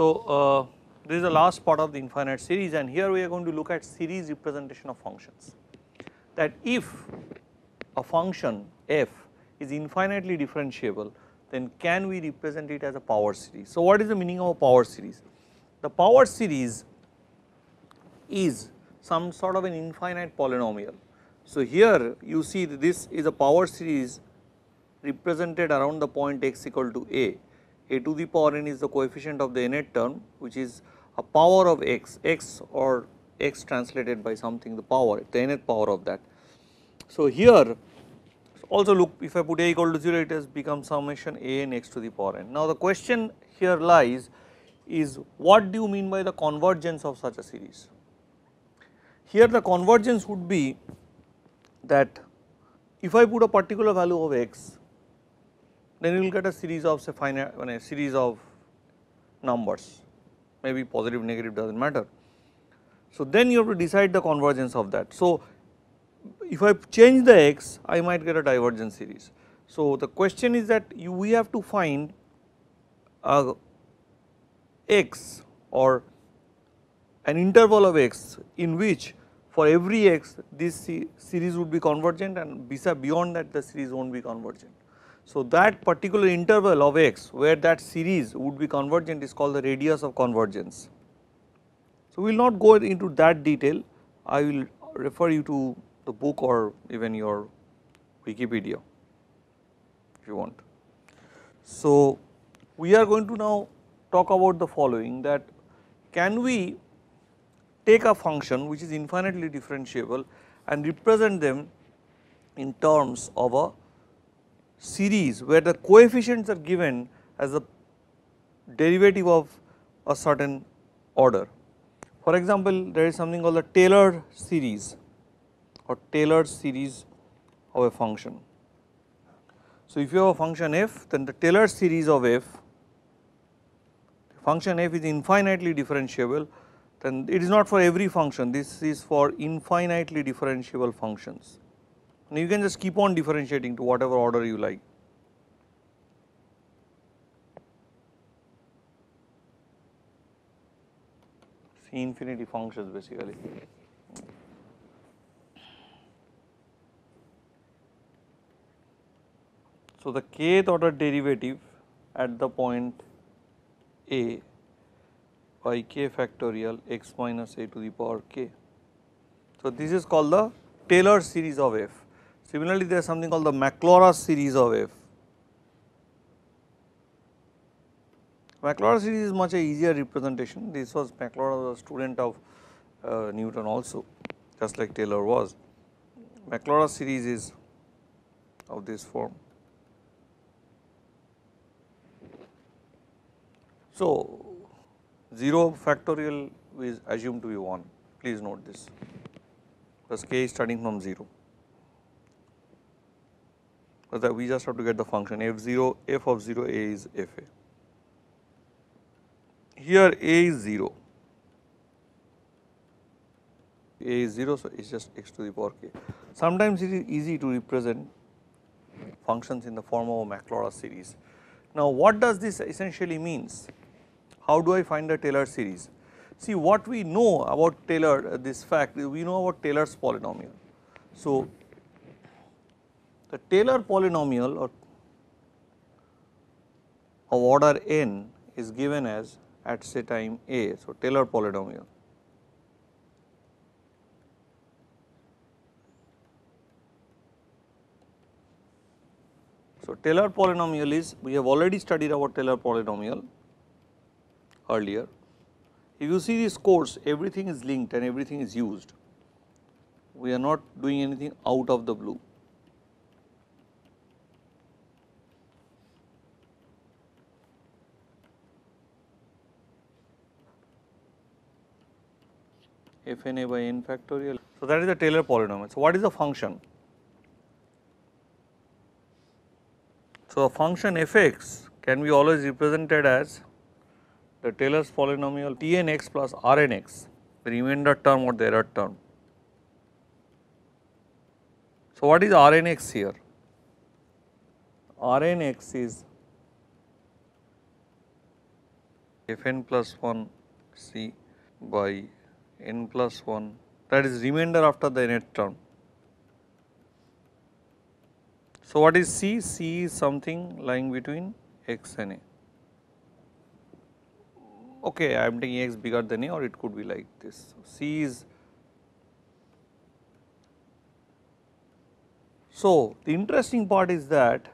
So, this is the last part of the infinite series, and here we are going to look at series representation of functions, that if a function f is infinitely differentiable, then can we represent it as a power series. So, what is the meaning of a power series? The power series is some sort of an infinite polynomial. So, here you see that this is a power series represented around the point x equal to a to the power n is the coefficient of the nth term, which is a power of x or x translated by something, the power, the nth power of that. So, here also look, if I put a equal to 0, it has become summation a n x to the power n. Now, the question here lies is, what do you mean by the convergence of such a series? Here the convergence would be that if I put a particular value of x, then you will get a series of say finite, a series of numbers, maybe positive, negative, does not matter. So, then you have to decide the convergence of that. So, if I change the x, I might get a divergence series. So, the question is that we have to find a x or an interval of x in which for every x this series would be convergent, and beyond that the series will not be convergent. So, that particular interval of x where that series would be convergent is called the radius of convergence. So, we will not go into that detail, I will refer you to the book or even your Wikipedia if you want. So, we are going to now talk about the following, that can we take a function which is infinitely differentiable and represent them in terms of a series where the coefficients are given as a derivative of a certain order. For example, there is something called the Taylor series or Taylor series of a function. So, if you have a function f, then the Taylor series of f, function f is infinitely differentiable, then it is not for every function, this is for infinitely differentiable functions. And you can just keep on differentiating to whatever order you like. See infinity functions basically. So, the kth order derivative at the point a by k factorial x minus a to the power k. So, this is called the Taylor series of f. Similarly, there is something called the Maclaurin series of f. Maclaurin series is much easier representation. This was Maclaurin was a student of Newton also, just like Taylor was. Maclaurin series is of this form. So, 0 factorial is assumed to be 1, please note this, because k is starting from 0, but that we just have to get the function f of 0 a is fa. Here a is 0, so it is just x to the power k. Sometimes it is easy to represent functions in the form of a Maclaurin series. Now, what does this essentially means? How do I find the Taylor series? See, what we know about Taylor, this fact, we know about Taylor's polynomial. So, the Taylor polynomial of order n is given as at say time a, so Taylor polynomial. So, Taylor polynomial is, we have already studied about Taylor polynomial earlier. If you see this course, everything is linked and everything is used. We are not doing anything out of the blue. Fn a by n factorial. So, that is the Taylor polynomial. So, what is the function? So, a function fx can be always represented as the Taylor's polynomial Tnx plus Rnx, the remainder term or the error term. So, what is Rnx here? Rnx is Fn plus 1 C by n plus 1, that is remainder after the nth term. So, what is C? C is something lying between x and a. Okay, I am taking x bigger than a, or it could be like this. So, C is. So, the interesting part is that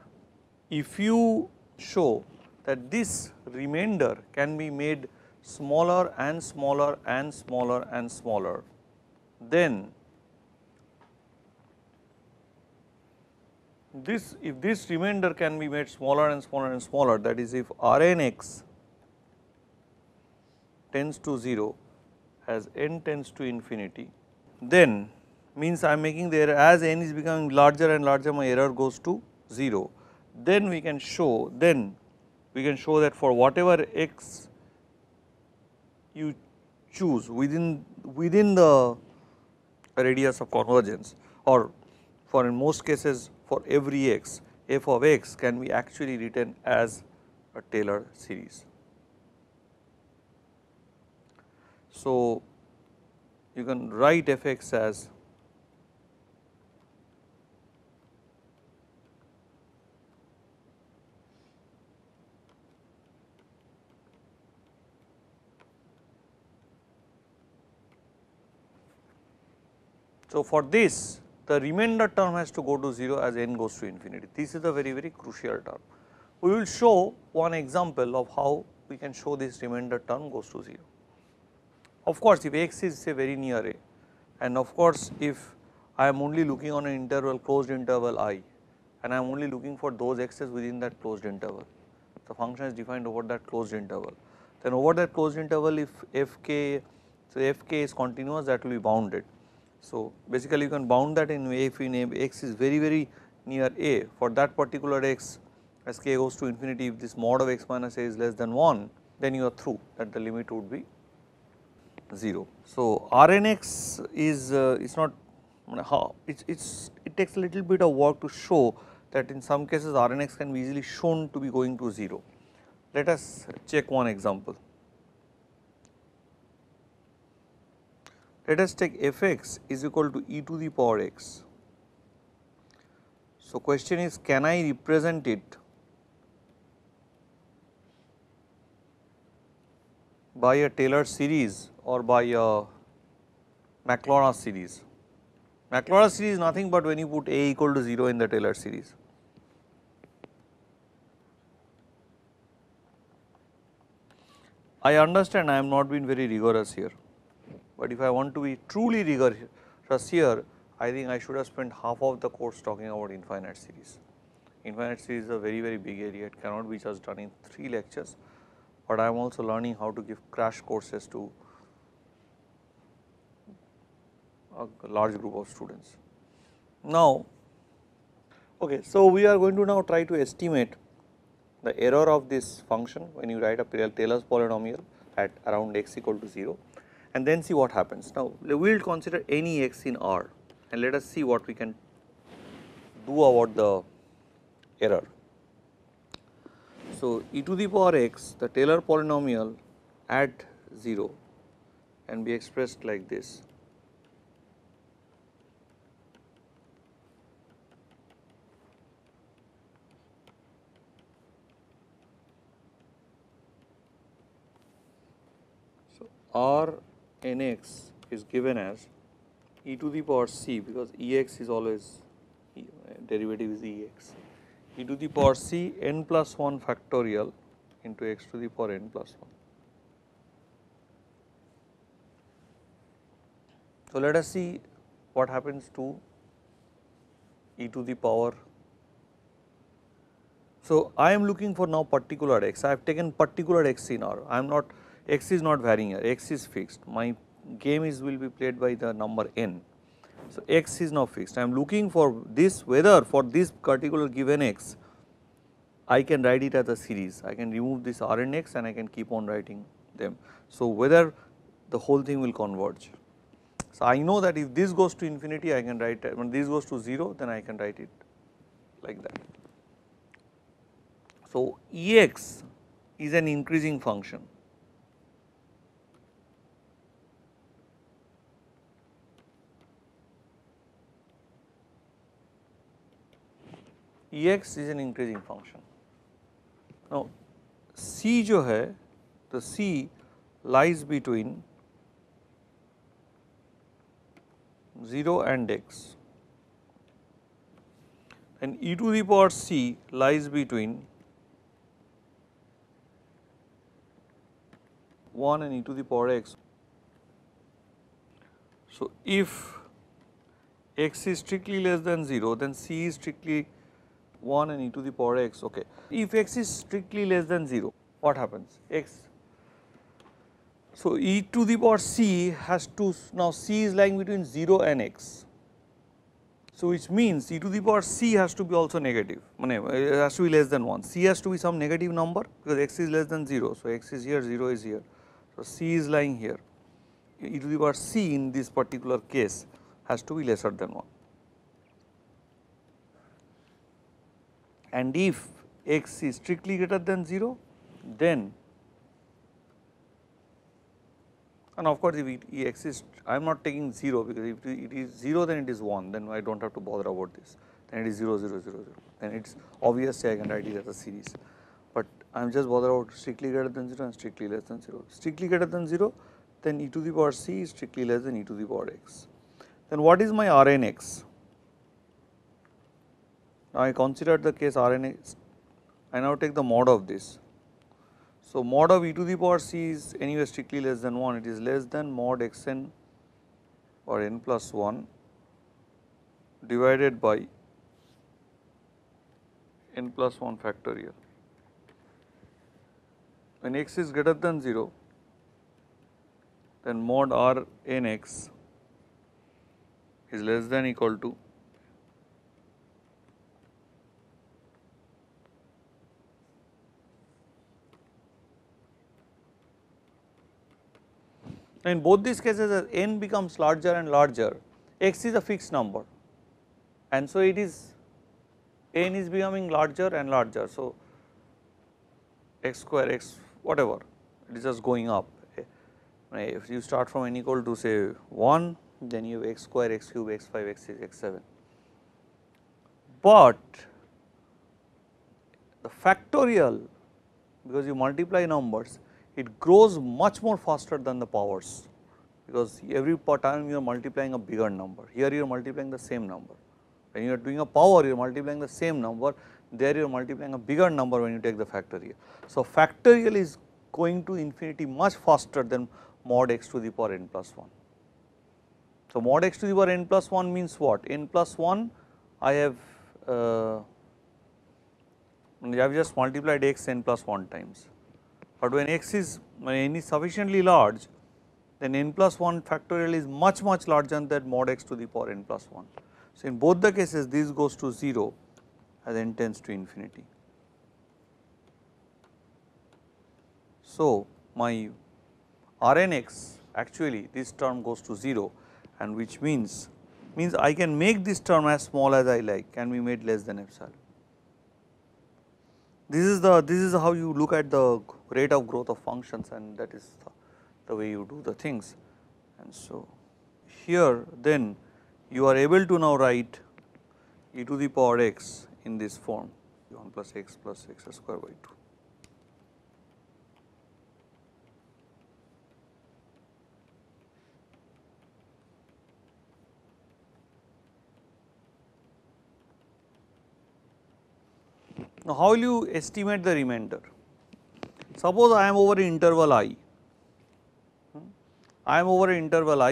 if you show that this remainder can be made smaller and smaller and smaller and smaller, then this, if this remainder can be made smaller and smaller and smaller, that is if Rnx tends to 0 as n tends to infinity, then means I am making the error as n is becoming larger and larger, my error goes to 0. Then we can show, that for whatever x you choose within the radius of convergence, or for in most cases for every x, f of x can be actually written as a Taylor series. So, you can write f x as so, for this the remainder term has to go to 0 as n goes to infinity. This is the very crucial term. We will show one example of how we can show this remainder term goes to 0. Of course, if x is say very near a, and of course, if I am only looking on an interval, closed interval I, and I am only looking for those x's within that closed interval, the function is defined over that closed interval. Then over that closed interval, if fk is continuous, that will be bounded. So, basically you can bound that in way if x is very near a, for that particular x as k goes to infinity, if this mod of x minus a is less than 1, then you are through, that the limit would be 0. So, Rnx is it takes a little bit of work to show that in some cases Rnx can be easily shown to be going to 0. Let us check one example. Let us take f x is equal to e to the power x. So, question is, can I represent it by a Taylor series or by a Maclaurin series? Maclaurin series is nothing but when you put a equal to 0 in the Taylor series. I understand I have not been very rigorous here, but if I want to be truly rigorous here, I think I should have spent half of the course talking about infinite series. Infinite series is a very big area, it cannot be just done in 3 lectures, but I am also learning how to give crash courses to a large group of students. Now, okay, so we are going to now try to estimate the error of this function when you write a Taylor's polynomial at around x equal to 0. And then see what happens. Now, we will consider any x in R and let us see what we can do about the error. So, e to the power x, the Taylor polynomial at 0, can be expressed like this. So, R nx is given as e to the power c, because ex is always derivative is ex, e to the power c n plus 1 factorial into x to the power n plus 1. So, let us see what happens to e to the power. So, I am looking for now particular x, I have taken particular x in R, I am not, x is not varying here, x is fixed, my game will be played by the number n. So, x is now fixed, I am looking for this, whether for this particular given x, I can write it as a series, I can remove this Rnx and I can keep on writing them. So, whether the whole thing will converge. So, I know that if this goes to infinity, I can write, when this goes to 0, then I can write it like that. So, Ex is an increasing function. Ex is an increasing function. Now C जो है तो C lies between 0 and x and e to the power c lies between 1 and e to the power x. So, if x is strictly less than 0, then c is strictly 1 and e to the power x, okay. If x is strictly less than 0, what happens? X. So, e to the power c has to, now c is lying between 0 and x. So, which means e to the power c has to be also negative, it has to be less than 1, c has to be some negative number because x is less than 0. So, x is here, 0 is here. So, c is lying here, e to the power c in this particular case has to be lesser than 1. And if x is strictly greater than 0, then, and of course, if it exists, I am not taking 0 because if it is 0 then it is 1, then I do not have to bother about this, then it is 0, 0, 0, 0, then it is obviously I can write it as a series, but I am just bothered about strictly greater than 0 and strictly less than 0. Strictly greater than 0, then e to the power c is strictly less than e to the power x. Then what is my Rnx? Now I consider the case Rnx, I now take the mod of this. So, mod of e to the power c is anyway strictly less than 1, it is less than mod xn or n plus 1 divided by n plus 1 factorial. When x is greater than 0, then mod r n x is less than or equal to in both these cases as n becomes larger and larger, x is a fixed number and so it is, n is becoming larger and larger. So, x square, x whatever, it is just going up. If you start from n equal to say 1, then you have x square, x cube, x 5, x 6, x 7. But the factorial, because you multiply numbers, it grows much more faster than the powers because every time you are multiplying a bigger number, here you are multiplying the same number. When you are doing a power, you are multiplying the same number, there you are multiplying a bigger number when you take the factorial. So, factorial is going to infinity much faster than mod x to the power n plus 1. So, mod x to the power n plus 1 means what? N plus 1 I have just multiplied x n plus 1 times. But when x is, when n is sufficiently large, then n plus 1 factorial is much larger than that mod x to the power n plus 1. So, in both the cases this goes to 0 as n tends to infinity. So, my Rnx actually this term goes to 0 and which means I can make this term as small as I like, can be made less than epsilon. This is how you look at the rate of growth of functions and that is the way you do the things. And so, here then you are able to now write e to the power x in this form 1 plus x square by 2. Now, how will you estimate the remainder? Suppose I am over an interval I,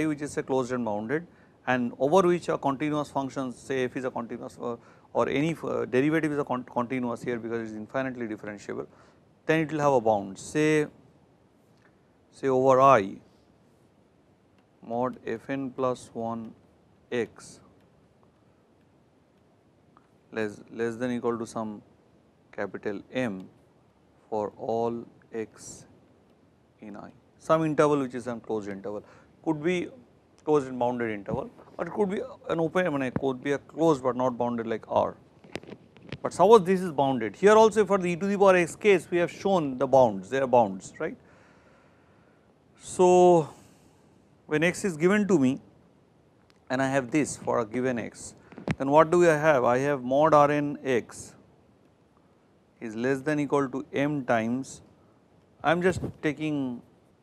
which is a closed and bounded and over which a continuous function, say f is a continuous or any derivative is a continuous here because it is infinitely differentiable, then it will have a bound say over I mod fn plus 1 x less than or equal to some capital M for all x in I, some interval which is an closed interval, could be closed and bounded interval, but it could be an open, could be a closed but not bounded like R. But suppose this is bounded, here also for the e to the power x case we have shown the bounds, they are bounds, right. So, when x is given to me and I have this for a given x, then what do I have? I have mod Rn x is less than equal to m times, I am just taking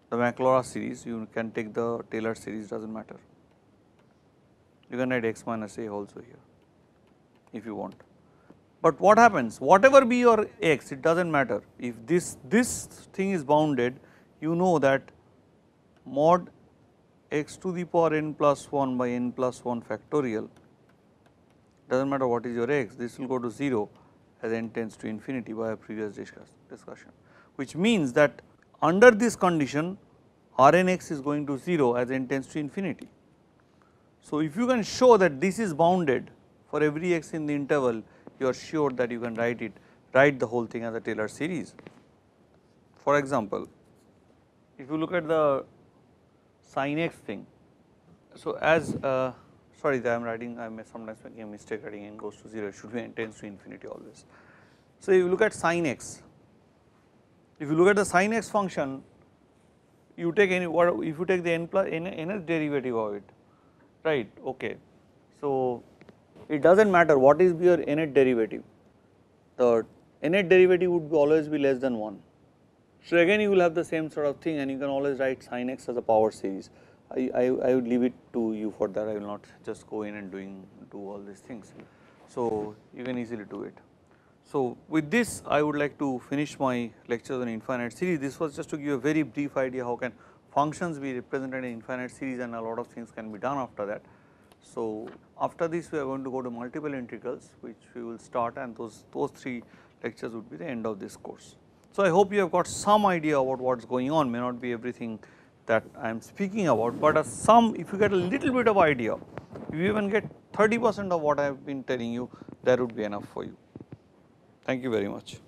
the Maclaurin series, you can take the Taylor series, does not matter. You can write x minus a also here if you want. But what happens, whatever be your x, it does not matter, if this thing is bounded, you know that mod x to the power n plus 1 by n plus 1 factorial, does not matter what is your x, this will go to 0 as n tends to infinity by a previous discussion, which means that under this condition Rnx is going to 0 as n tends to infinity. So if you can show that this is bounded for every x in the interval, you are sure that you can write the whole thing as a Taylor series. For example, if you look at the sin x thing, so as sorry, I am writing, I may sometimes making a mistake writing n goes to 0, it should be n tends to infinity always. So if you look at sin x, if you look at the sin x function, you take any, what if you take the nth derivative of it, right, okay. So it does not matter what is your nth derivative, the nth derivative would always be less than 1. So again you will have the same sort of thing, and you can always write sin x as a power series. I would leave it to you for that, I will not just go in and do all these things. So you can easily do it. So with this I would like to finish my lectures on infinite series. This was just to give a very brief idea how can functions be represented in infinite series, and a lot of things can be done after that. So after this we are going to go to multiple integrals, which we will start, and those three lectures would be the end of this course. So I hope you have got some idea about what is going on, may not be everything that I am speaking about, but if you get a little bit of idea, if you even get 30% of what I have been telling you, that would be enough for you. Thank you very much.